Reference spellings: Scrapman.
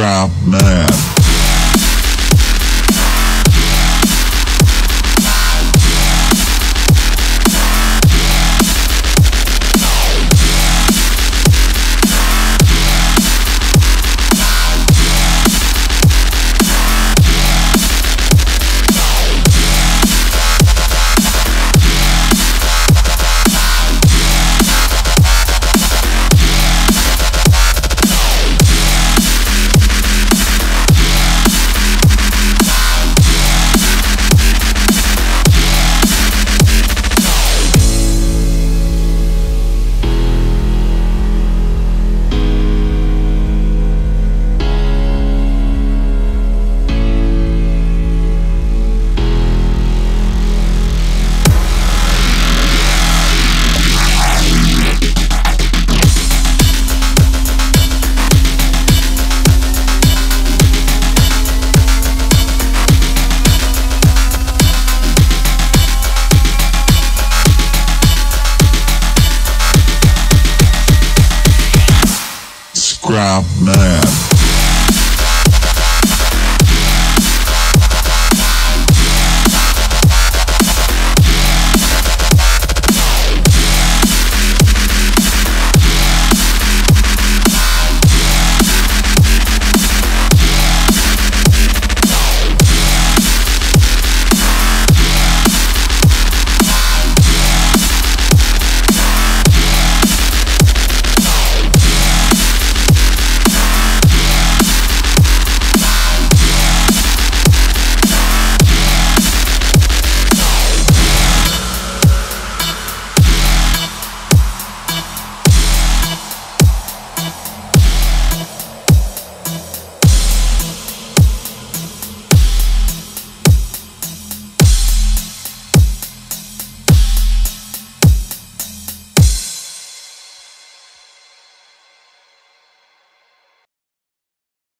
Scrapman. Scrapman.